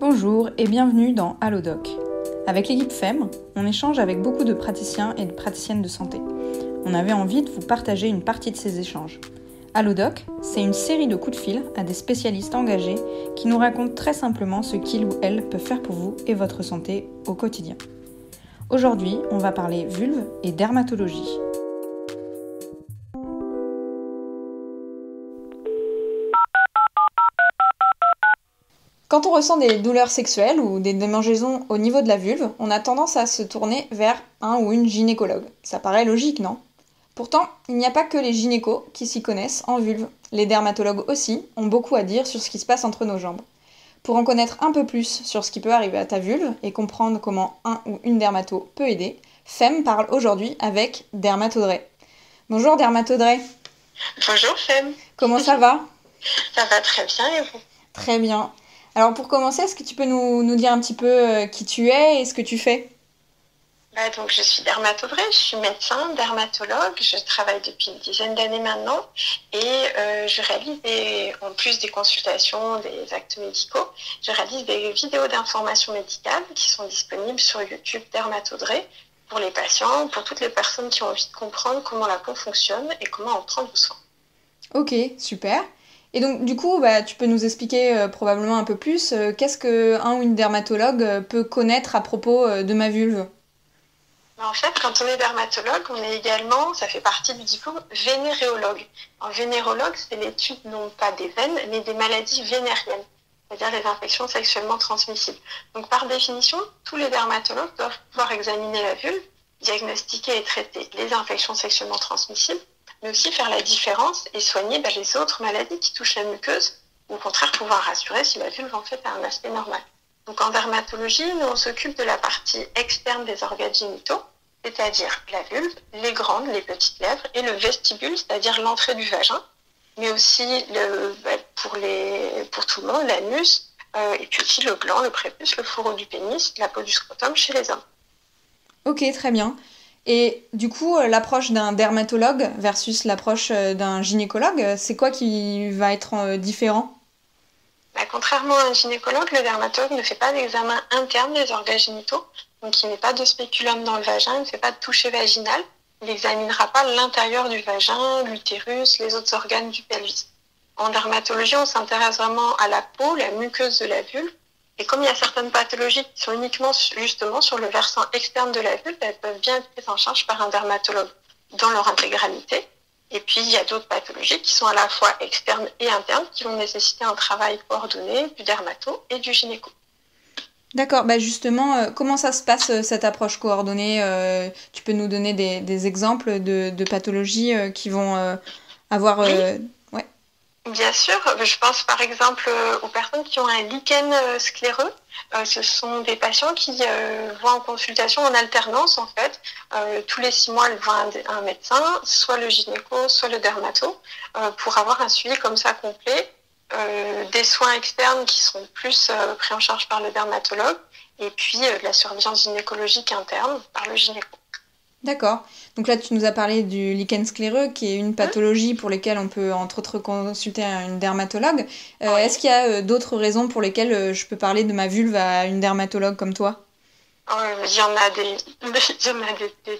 Bonjour et bienvenue dans AlloDoc. Avec l'équipe FEM, on échange avec beaucoup de praticiens et de praticiennes de santé. On avait envie de vous partager une partie de ces échanges. AlloDoc, c'est une série de coups de fil à des spécialistes engagés qui nous racontent très simplement ce qu'ils ou elles peuvent faire pour vous et votre santé au quotidien. Aujourd'hui, on va parler vulve et dermatologie. Quand on ressent des douleurs sexuelles ou des démangeaisons au niveau de la vulve, on a tendance à se tourner vers un ou une gynécologue. Ça paraît logique, non? Pourtant, il n'y a pas que les gynécos qui s'y connaissent en vulve. Les dermatologues aussi ont beaucoup à dire sur ce qui se passe entre nos jambes. Pour en connaître un peu plus sur ce qui peut arriver à ta vulve et comprendre comment un ou une dermato peut aider, FEM parle aujourd'hui avec Dermato Drey. Bonjour Dermato Drey. Bonjour FEM. Comment ça va? Ça va très bien et vous? Très bien. Alors pour commencer, est-ce que tu peux nous dire un petit peu qui tu es et ce que tu fais? Donc je suis Dermato Drey, je suis médecin, dermatologue, je travaille depuis une dizaine d'années maintenant et je réalise, en plus des consultations, des actes médicaux, je réalise des vidéos d'information médicale qui sont disponibles sur YouTube Dermato Drey pour les patients, pour toutes les personnes qui ont envie de comprendre comment la peau fonctionne et comment en prendre soin. Ok, super. Et donc, du coup, tu peux nous expliquer probablement un peu plus qu'est-ce qu'un ou une dermatologue peut connaître à propos de ma vulve? En fait, quand on est dermatologue, on est également, ça fait partie du diplôme, vénéréologue. En vénérologue, c'est l'étude non pas des veines, mais des maladies vénériennes, c'est-à-dire les infections sexuellement transmissibles. Donc, par définition, tous les dermatologues doivent pouvoir examiner la vulve, diagnostiquer et traiter les infections sexuellement transmissibles, mais aussi faire la différence et soigner les autres maladies qui touchent la muqueuse, ou au contraire pouvoir rassurer si la vulve en fait a un aspect normal. Donc en dermatologie, nous on s'occupe de la partie externe des organes génitaux, c'est-à-dire la vulve, les grandes, les petites lèvres et le vestibule, c'est-à-dire l'entrée du vagin, mais aussi pour tout le monde, l'anus, et puis aussi le gland, le prépuce, le fourreau du pénis, la peau du scrotum chez les hommes. Ok, très bien. Et du coup, l'approche d'un dermatologue versus l'approche d'un gynécologue, c'est quoi qui va être différent? Contrairement à un gynécologue, le dermatologue ne fait pas d'examen interne des organes génitaux, donc il n'est pas de spéculum dans le vagin, il ne fait pas de toucher vaginal, il n'examinera pas l'intérieur du vagin, l'utérus, les autres organes du pelvis. En dermatologie, on s'intéresse vraiment à la peau, la muqueuse de la vulve, et comme il y a certaines pathologies qui sont uniquement justement sur le versant externe de la vulve, elles peuvent bien être prises en charge par un dermatologue dans leur intégralité. Et puis, il y a d'autres pathologies qui sont à la fois externes et internes, qui vont nécessiter un travail coordonné du dermato et du gynéco. D'accord. Justement, comment ça se passe, cette approche coordonnée? Tu peux nous donner des exemples de pathologies qui vont avoir... Oui. Ouais. Bien sûr. Je pense par exemple aux personnes qui ont un lichen scléreux. Ce sont des patients qui voient en consultation en alternance en fait. Tous les 6 mois, ils voient un médecin, soit le gynéco, soit le dermato, pour avoir un suivi comme ça complet, des soins externes qui sont plus pris en charge par le dermatologue, et puis de la surveillance gynécologique interne par le gynéco. D'accord. Donc là, tu nous as parlé du lichen scléreux, qui est une pathologie pour laquelle on peut entre autres consulter une dermatologue. Oui. Est-ce qu'il y a d'autres raisons pour lesquelles je peux parler de ma vulve à une dermatologue comme toi? Il y en a des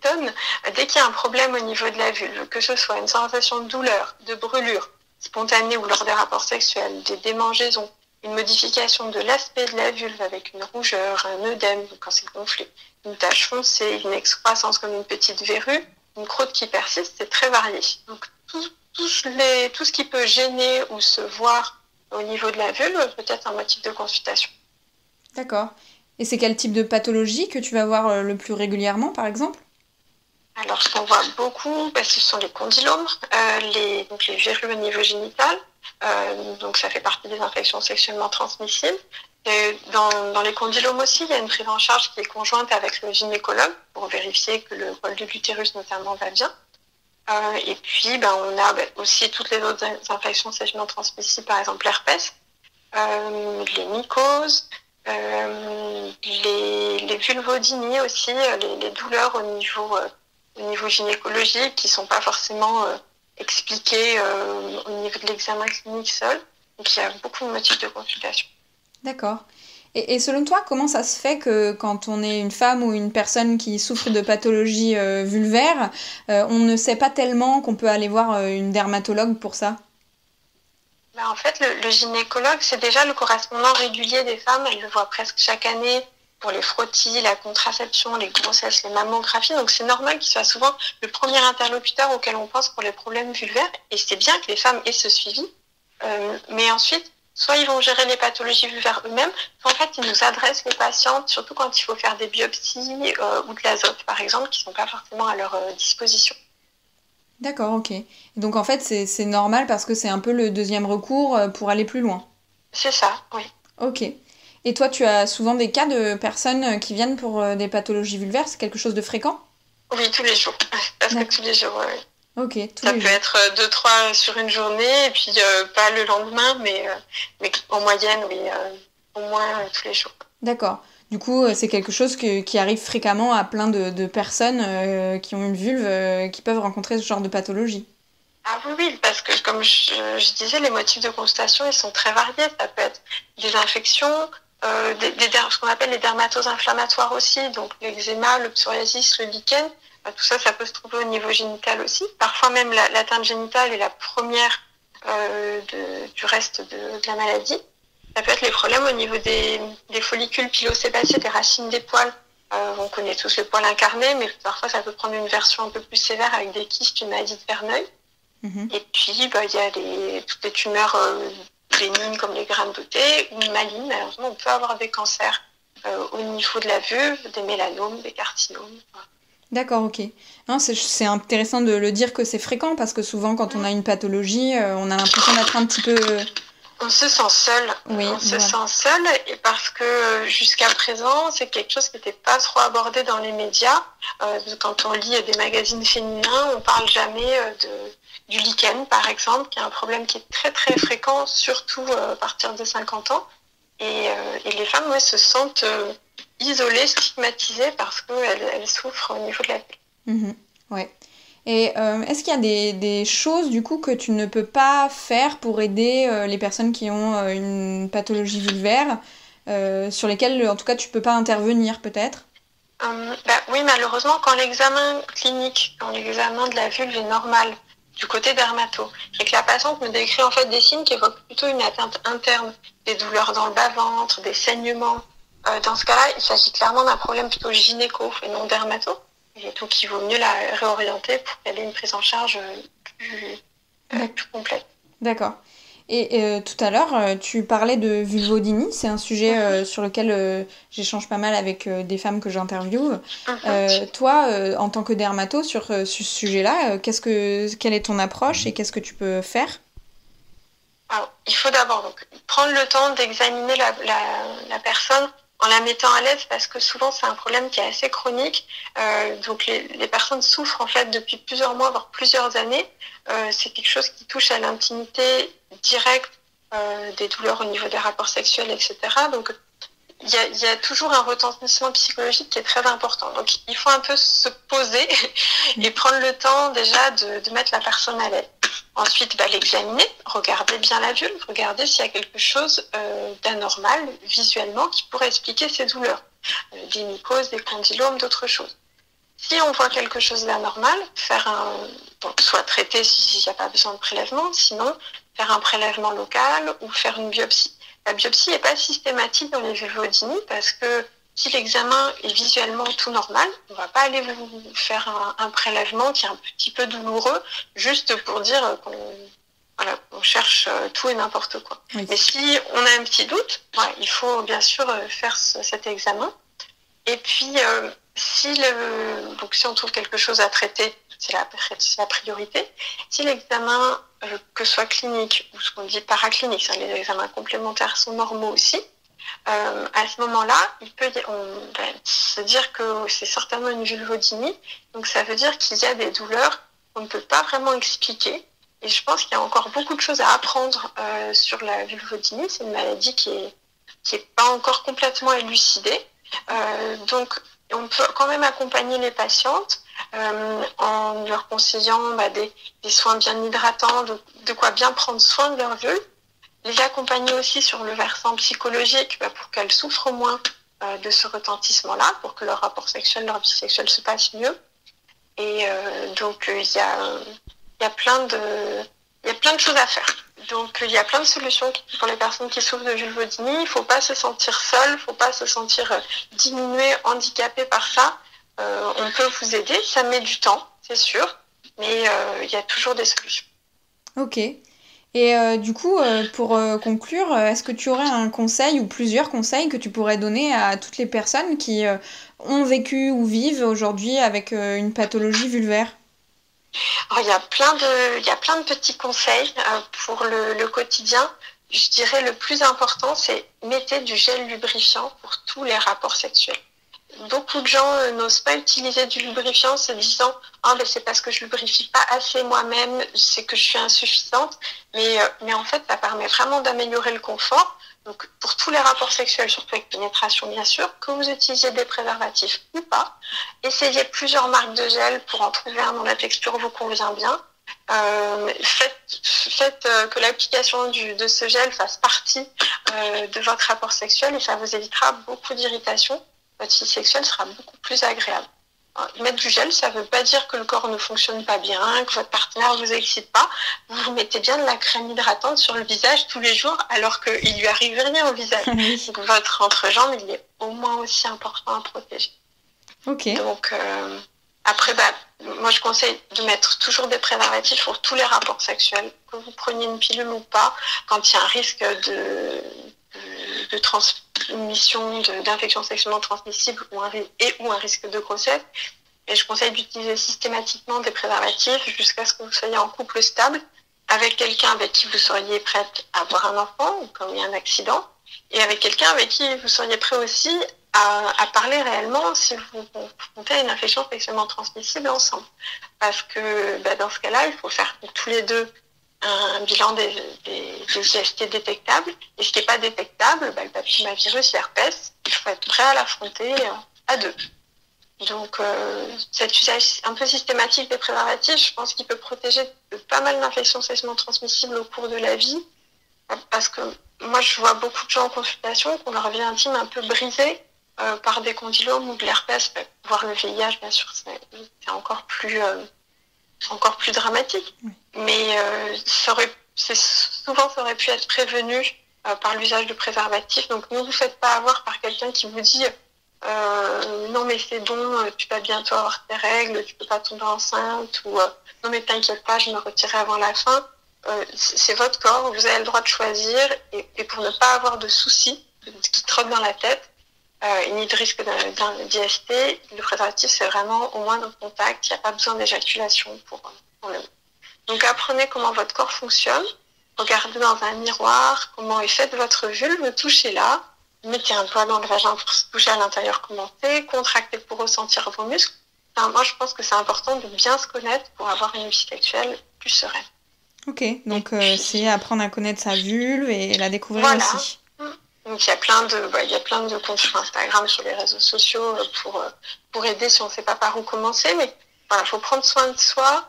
tonnes. Dès qu'il y a un problème au niveau de la vulve, que ce soit une sensation de douleur, de brûlure spontanée ou lors des rapports sexuels, des démangeaisons, une modification de l'aspect de la vulve avec une rougeur, un œdème quand c'est gonflé, une tache foncée, une excroissance comme une petite verrue, une croûte qui persiste, c'est très varié. Donc tout ce qui peut gêner ou se voir au niveau de la vulve peut être un motif de consultation. D'accord. Et c'est quel type de pathologie que tu vas voir le plus régulièrement, par exemple? Alors, ce qu'on voit beaucoup, ce sont les condylomes, les verrues au niveau génital. Donc ça fait partie des infections sexuellement transmissibles. Et dans les condylomes aussi, il y a une prise en charge qui est conjointe avec le gynécologue pour vérifier que le rôle de l'utérus notamment va bien. Et puis on a aussi toutes les autres infections sexuellement transmissibles, par exemple l'herpès, les mycoses, les vulvodynies aussi, les douleurs au niveau gynécologique qui ne sont pas forcément... expliqué au niveau de l'examen clinique seul. Donc, il y a beaucoup de motifs de consultation. D'accord. Et selon toi, comment ça se fait que quand on est une femme ou une personne qui souffre de pathologie vulvaire, on ne sait pas tellement qu'on peut aller voir une dermatologue pour ça? Bah en fait, le gynécologue, c'est déjà le correspondant régulier des femmes. Elle le voit presque chaque année pour les frottis, la contraception, les grossesses, les mammographies. Donc c'est normal qu'il soit souvent le premier interlocuteur auquel on pense pour les problèmes vulvaires. Et c'est bien que les femmes aient ce suivi. Mais ensuite, soit ils vont gérer les pathologies vulvaires eux-mêmes, soit en fait ils nous adressent les patientes, surtout quand il faut faire des biopsies ou de l'azote, par exemple, qui ne sont pas forcément à leur disposition. D'accord, ok. Donc en fait, c'est normal parce que c'est un peu le deuxième recours pour aller plus loin. C'est ça, oui. Ok. Et toi, tu as souvent des cas de personnes qui viennent pour des pathologies vulvaires, c'est quelque chose de fréquent? Oui, tous les jours. Parce que tous les jours, oui. Ok, tous les jours. Ça peut être 2-3 sur une journée, et puis pas le lendemain, mais en moyenne, oui, au moins tous les jours. D'accord. Du coup, c'est quelque chose qui arrive fréquemment à plein de personnes qui ont une vulve, qui peuvent rencontrer ce genre de pathologie. Ah oui, parce que comme je disais, les motifs de constatation, ils sont très variés. Ça peut être des infections, ce qu'on appelle les dermatoses inflammatoires aussi, donc l'eczéma, le psoriasis, le lichen, tout ça, ça peut se trouver au niveau génital aussi. Parfois même, l'atteinte génitale est la première du reste de la maladie. Ça peut être les problèmes au niveau des follicules pilosébacés, des racines des poils. On connaît tous le poil incarné, mais parfois ça peut prendre une version un peu plus sévère avec des kystes, une maladie de Verneuil. Mm-hmm. Et puis, y a toutes les tumeurs bénignes comme les grains de beauté, ou malignes. Malheureusement, on peut avoir des cancers au niveau de la vulve, des mélanomes, des carcinomes. Voilà. D'accord, ok. C'est intéressant de le dire que c'est fréquent, parce que souvent, quand on a une pathologie, on a l'impression d'être un petit peu... On se sent seul. Oui, on se sent seul et parce que jusqu'à présent, c'est quelque chose qui n'était pas trop abordé dans les médias. Quand on lit des magazines féminins, on ne parle jamais du lichen, par exemple, qui est un problème qui est très très fréquent, surtout à partir de 50 ans. Et les femmes se sentent isolées, stigmatisées parce qu'elles souffrent au niveau de la peau. Mmh, ouais. Et est-ce qu'il y a des choses du coup que tu ne peux pas faire pour aider les personnes qui ont une pathologie vulvaire, sur lesquelles en tout cas tu peux pas intervenir peut-être? Oui, malheureusement quand l'examen clinique, quand l'examen de la vulve est normal du côté dermato, et que la patiente me décrit en fait des signes qui évoquent plutôt une atteinte interne, des douleurs dans le bas-ventre, des saignements, dans ce cas-là il s'agit clairement d'un problème plutôt gynéco et non dermato. Et donc, il vaut mieux la réorienter pour qu'elle ait une prise en charge plus complète. D'accord. Et tout à l'heure, tu parlais de vulvodynie. C'est un sujet sur lequel j'échange pas mal avec des femmes que j'interviewe. Toi, en tant que dermato, sur ce sujet-là, quelle est ton approche et qu'est-ce que tu peux faire? Alors, il faut d'abord prendre le temps d'examiner la personne en la mettant à l'aise, parce que souvent c'est un problème qui est assez chronique. Donc les personnes souffrent en fait depuis plusieurs mois, voire plusieurs années. C'est quelque chose qui touche à l'intimité directe, des douleurs au niveau des rapports sexuels, etc. Donc il y a toujours un retentissement psychologique qui est très important. Donc il faut un peu se poser et prendre le temps déjà de mettre la personne à l'aise. Ensuite, l'examiner, regarder bien la vulve, regarder s'il y a quelque chose d'anormal visuellement qui pourrait expliquer ces douleurs, des mycoses, des condylomes, d'autres choses. Si on voit quelque chose d'anormal, soit traiter s'il n'y a pas besoin de prélèvement, sinon faire un prélèvement local ou faire une biopsie. La biopsie n'est pas systématique dans les vulvodynies parce que si l'examen est visuellement tout normal, on ne va pas aller vous faire un prélèvement qui est un petit peu douloureux, juste pour dire qu'on cherche tout et n'importe quoi. Oui. Mais si on a un petit doute, il faut bien sûr faire cet examen. Et puis, si on trouve quelque chose à traiter, c'est la priorité. Si l'examen, que ce soit clinique ou ce qu'on dit paraclinique, c'est-à-dire les examens complémentaires sont normaux aussi, à ce moment-là, on va se dire que c'est certainement une vulvodynie. Donc ça veut dire qu'il y a des douleurs qu'on ne peut pas vraiment expliquer. Et je pense qu'il y a encore beaucoup de choses à apprendre sur la vulvodynie. C'est une maladie qui est pas encore complètement élucidée. Donc on peut quand même accompagner les patientes en leur conseillant des soins bien hydratants, de quoi bien prendre soin de leur vulve. les accompagner aussi sur le versant psychologique pour qu'elles souffrent moins de ce retentissement-là, pour que leur rapport sexuel, leur vie sexuelle se passe mieux. Et donc, il y a plein de choses à faire. Donc, il y a plein de solutions pour les personnes qui souffrent de vulvodynie. Il ne faut pas se sentir seul, il ne faut pas se sentir diminué, handicapé par ça. On peut vous aider, ça met du temps, c'est sûr, mais il y a toujours des solutions. Ok. Et du coup, pour conclure, est-ce que tu aurais un conseil ou plusieurs conseils que tu pourrais donner à toutes les personnes qui ont vécu ou vivent aujourd'hui avec une pathologie vulvaire ? Alors, il y a plein de petits conseils pour le quotidien. Je dirais le plus important, c'est mettez du gel lubrifiant pour tous les rapports sexuels. Beaucoup de gens n'osent pas utiliser du lubrifiant se disant « Ah, ben c'est parce que je lubrifie pas assez moi-même, c'est que je suis insuffisante. » Mais en fait, ça permet vraiment d'améliorer le confort. Donc, pour tous les rapports sexuels, surtout avec pénétration, bien sûr, que vous utilisiez des préservatifs ou pas, essayez plusieurs marques de gel pour en trouver un dont la texture vous convient bien. Faites que l'application de ce gel fasse partie de votre rapport sexuel et ça vous évitera beaucoup d'irritations. Votre vie sexuelle sera beaucoup plus agréable. Mettre du gel, ça ne veut pas dire que le corps ne fonctionne pas bien, que votre partenaire ne vous excite pas. Vous vous mettez bien de la crème hydratante sur le visage tous les jours alors qu'il ne lui arrive rien au visage. Donc, votre entrejambe, il est au moins aussi important à protéger. Okay. Donc, après, moi, je conseille de mettre toujours des préservatifs pour tous les rapports sexuels. Que vous preniez une pilule ou pas, quand il y a un risque de transmission, d'infection sexuellement transmissible ou un risque de grossesse. Et je conseille d'utiliser systématiquement des préservatifs jusqu'à ce que vous soyez en couple stable avec quelqu'un avec qui vous seriez prête à avoir un enfant ou quand il y a un accident et avec quelqu'un avec qui vous seriez prêt aussi à parler réellement si vous confrontez à une infection sexuellement transmissible ensemble. Parce que dans ce cas-là, il faut faire tous les deux un bilan des IST détectables. Et ce qui n'est pas détectable, le papillomavirus, l'herpès, il faut être prêt à l'affronter à deux. Donc, cet usage un peu systématique des préservatifs, je pense qu'il peut protéger de pas mal d'infections sexuellement transmissibles au cours de la vie. Parce que moi, je vois beaucoup de gens en consultation qui ont leur vie intime un peu brisée par des condylomes ou de l'herpès, voire le VIH, bien sûr, c'est encore plus dramatique, mais ça aurait pu être prévenu par l'usage de préservatifs. Donc ne vous faites pas avoir par quelqu'un qui vous dit non mais c'est bon, tu vas bientôt avoir tes règles, tu peux pas tomber enceinte, ou non mais t'inquiète pas, je me retirerai avant la fin. C'est votre corps, vous avez le droit de choisir, et pour ne pas avoir de soucis qui trottent dans la tête, ni de risque d'IST, le préservatif, c'est vraiment au moins dans le contact, il n'y a pas besoin d'éjaculation pour le. Donc apprenez comment votre corps fonctionne, regardez dans un miroir comment est faite votre vulve, touchez-la, mettez un doigt dans le vagin pour se bouger à l'intérieur, commenter, contractez pour ressentir vos muscles. Enfin, moi, je pense que c'est important de bien se connaître pour avoir une vie sexuelle plus sereine. Ok, donc c'est apprendre à connaître sa vulve et la découvrir aussi. Donc, il y a plein de comptes sur Instagram, sur les réseaux sociaux pour aider si on ne sait pas par où commencer. Mais voilà, faut prendre soin de soi.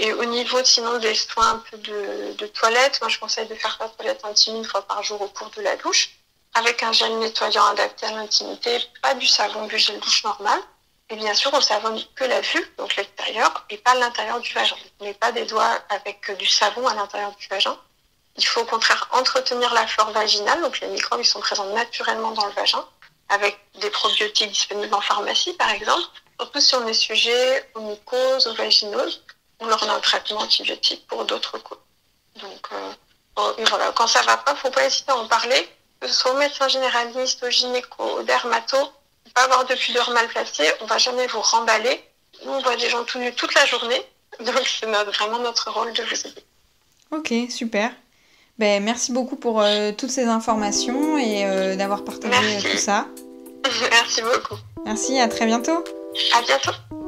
Et au niveau, sinon, des soins un peu de toilette, moi, je conseille de faire sa toilette intime 1 fois par jour au cours de la douche, avec un gel nettoyant adapté à l'intimité, pas du savon, du gel douche normal. Et bien sûr, on savonne que la vulve, donc l'extérieur, et pas l'intérieur du vagin. On ne met pas des doigts avec du savon à l'intérieur du vagin. Il faut au contraire entretenir la flore vaginale, donc les microbes ils sont présents naturellement dans le vagin, avec des probiotiques disponibles en pharmacie par exemple. Surtout si on est sujet aux mycoses, aux vaginoses, on leur donne un traitement antibiotique pour d'autres causes. Donc voilà, quand ça va pas, faut pas hésiter à en parler, que ce soit au médecin généraliste, au gynéco, au dermato, ne pas avoir de pudeur mal placée, on va jamais vous remballer. Nous on voit des gens tout nus toute la journée, donc c'est vraiment notre rôle de vous aider. Ok, super. Ben, merci beaucoup pour toutes ces informations et d'avoir partagé tout ça. Merci beaucoup. Merci, à très bientôt. À bientôt.